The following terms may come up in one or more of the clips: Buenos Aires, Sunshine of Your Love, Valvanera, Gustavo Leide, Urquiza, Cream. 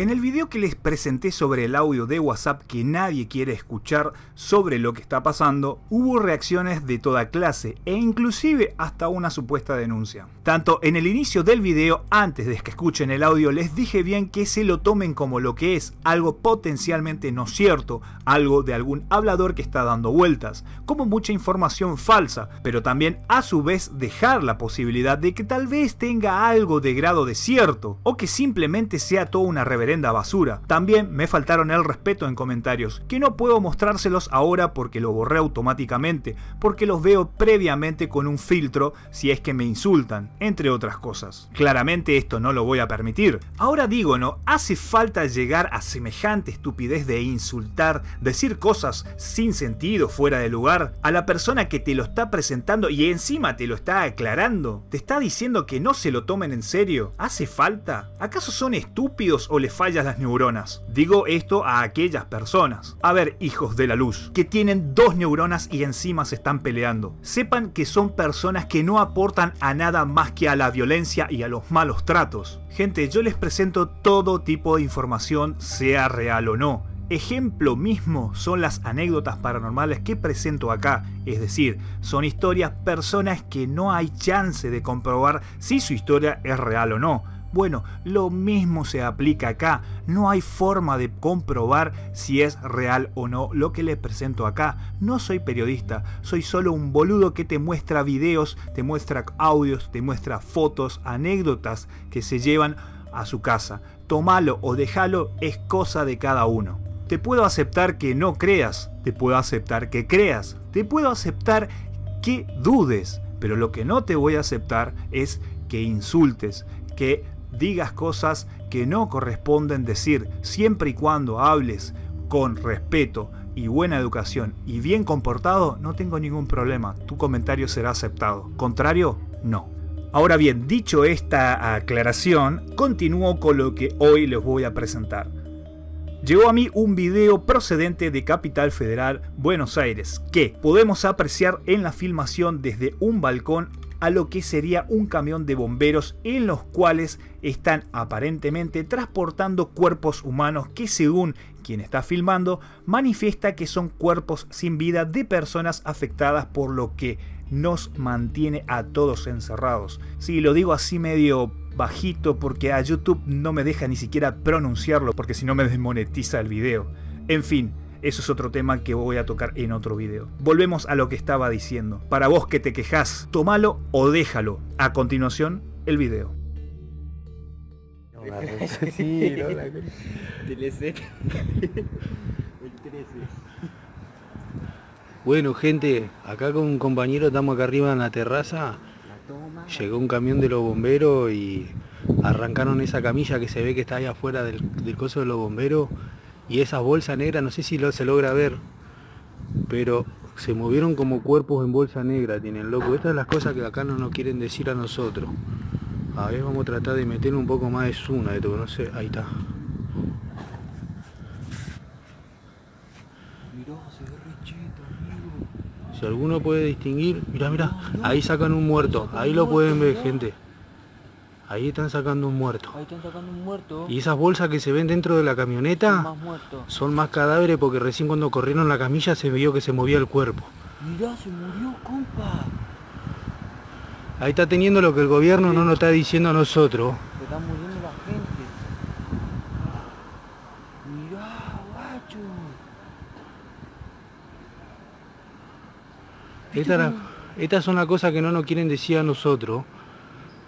En el video que les presenté sobre el audio de WhatsApp que nadie quiere escuchar sobre lo que está pasando, hubo reacciones de toda clase e inclusive hasta una supuesta denuncia. Tanto en el inicio del video, antes de que escuchen el audio, les dije bien que se lo tomen como lo que es, algo potencialmente no cierto, algo de algún hablador que está dando vueltas, como mucha información falsa, pero también a su vez dejar la posibilidad de que tal vez tenga algo de grado de cierto, o que simplemente sea toda una reverencia basura. También me faltaron el respeto en comentarios, que no puedo mostrárselos ahora porque lo borré automáticamente, porque los veo previamente con un filtro si es que me insultan, entre otras cosas. Claramente esto no lo voy a permitir. Ahora digo, no hace falta llegar a semejante estupidez de insultar, decir cosas sin sentido, fuera de lugar, a la persona que te lo está presentando y encima te lo está aclarando. Te está diciendo que no se lo tomen en serio. ¿Hace falta? ¿Acaso son estúpidos o les fallan las neuronas? Digo esto a aquellas personas. A ver, hijos de la luz, que tienen dos neuronas y encima se están peleando. Sepan que son personas que no aportan a nada más que a la violencia y a los malos tratos. Gente, yo les presento todo tipo de información, sea real o no. Ejemplo mismo son las anécdotas paranormales que presento acá, es decir, son historias, personas que no hay chance de comprobar si su historia es real o no. Bueno, lo mismo se aplica acá, no hay forma de comprobar si es real o no lo que les presento acá. No soy periodista, soy solo un boludo que te muestra videos, te muestra audios, te muestra fotos, anécdotas que se llevan a su casa. Tómalo o déjalo, es cosa de cada uno. Te puedo aceptar que no creas, te puedo aceptar que creas, te puedo aceptar que dudes, pero lo que no te voy a aceptar es que insultes, que digas cosas que no corresponden decir, siempre y cuando hables con respeto y buena educación y bien comportado, no tengo ningún problema, tu comentario será aceptado. Contrario, no. Ahora bien, dicho esta aclaración, continúo con lo que hoy les voy a presentar. Llegó a mí un video procedente de Capital Federal, Buenos Aires, que podemos apreciar en la filmación desde un balcón a lo que sería un camión de bomberos, en los cuales están aparentemente transportando cuerpos humanos que, según quien está filmando, manifiesta que son cuerpos sin vida de personas afectadas por lo que nos mantiene a todos encerrados. Sí, lo digo así medio bajito porque a YouTube no me deja ni siquiera pronunciarlo, porque si no me desmonetiza el video. En fin, eso es otro tema que voy a tocar en otro video. Volvemos a lo que estaba diciendo. Para vos que te quejás, tómalo o déjalo. A continuación, el video. No, la sí, no, la Bueno, gente, acá con un compañero estamos acá arriba en la terraza. Llegó un camión de los bomberos y arrancaron esa camilla que se ve que está ahí afuera del coso de los bomberos. Y esas bolsas negras, no sé si se logra ver, pero se movieron como cuerpos en bolsa negra, tienen loco. Estas son las cosas que acá no nos quieren decir a nosotros. A ver, vamos a tratar de meter un poco más de zoom a esto, no sé, ahí está. Mirá, se ve re cheto, amigo. Si alguno puede distinguir, mirá, ahí sacan un muerto, ahí lo pueden ver, gente. Ahí están sacando un muerto. Ahí están sacando un muerto. Y esas bolsas que se ven dentro de la camioneta son más cadáveres, porque recién cuando corrieron la camilla se vio que se movía el cuerpo. Mirá, se murió, compa. Ahí está teniendo lo que el gobierno no nos está diciendo a nosotros. Se está muriendo la gente. Mirá, guacho. Estas son las cosas que no nos quieren decir a nosotros.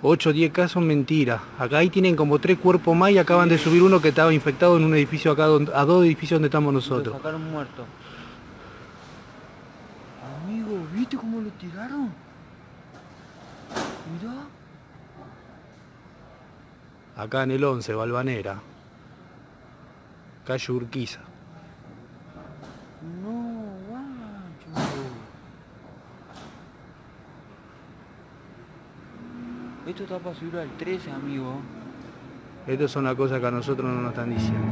8 o 10 casos, mentira. Acá ahí tienen como 3 cuerpos más y acaban de subir uno que estaba infectado en un edificio acá, a 2 edificios donde estamos nosotros. Lo sacaron muerto. Amigo, ¿viste cómo lo tiraron? Mirá. Acá en el 11, Valvanera. Calle Urquiza. No, guacho. Esto está para subir al 13, amigo. Estas son las cosas que a nosotros no nos están diciendo.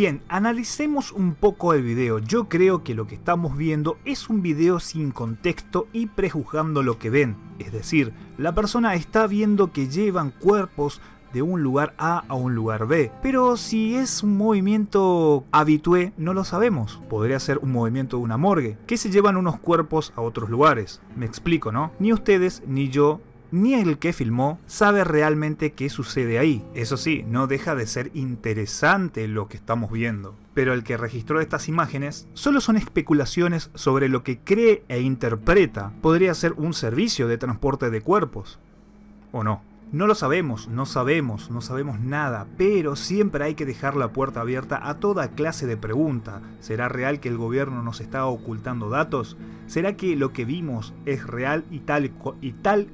Bien, analicemos un poco el video. Yo creo que lo que estamos viendo es un video sin contexto y prejuzgando lo que ven. Es decir, la persona está viendo que llevan cuerpos de un lugar A a un lugar B, pero si es un movimiento habitué no lo sabemos. Podría ser un movimiento de una morgue, que se llevan unos cuerpos a otros lugares. Me explico, ¿no? Ni ustedes, ni yo, ni el que filmó sabe realmente qué sucede ahí. Eso sí, no deja de ser interesante lo que estamos viendo. Pero el que registró estas imágenes solo son especulaciones sobre lo que cree e interpreta. Podría ser un servicio de transporte de cuerpos, ¿o no? No lo sabemos, no sabemos nada, pero siempre hay que dejar la puerta abierta a toda clase de pregunta. ¿Será real que el gobierno nos está ocultando datos? ¿Será que lo que vimos es real y tal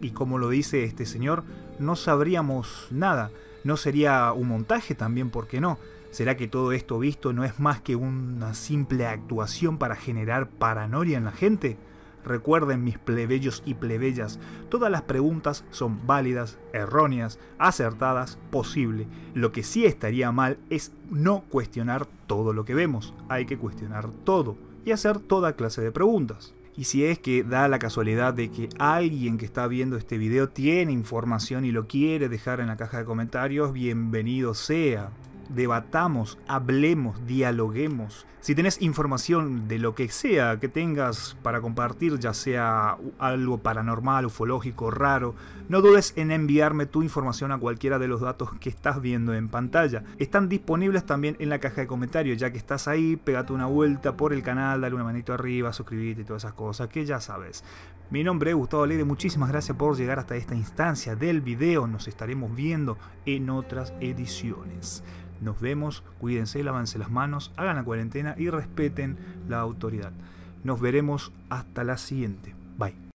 y como lo dice este señor? No sabríamos nada. ¿No sería un montaje también, por qué no? ¿Será que todo esto visto no es más que una simple actuación para generar paranoia en la gente? Recuerden, mis plebeyos y plebeyas, todas las preguntas son válidas, erróneas, acertadas, posible. Lo que sí estaría mal es no cuestionar todo lo que vemos. Hay que cuestionar todo y hacer toda clase de preguntas. Y si es que da la casualidad de que alguien que está viendo este video tiene información y lo quiere dejar en la caja de comentarios, bienvenido sea. Debatamos, hablemos, dialoguemos. Si tenés información de lo que sea que tengas para compartir, ya sea algo paranormal, ufológico, raro, no dudes en enviarme tu información a cualquiera de los datos que estás viendo en pantalla. Están disponibles también en la caja de comentarios. Ya que estás ahí, pégate una vuelta por el canal, dale una manito arriba, suscríbete y todas esas cosas que ya sabes. Mi nombre es Gustavo Leide, muchísimas gracias por llegar hasta esta instancia del video. Nos estaremos viendo en otras ediciones. Nos vemos, cuídense, lávense las manos, hagan la cuarentena y respeten la autoridad. Nos veremos hasta la siguiente. Bye.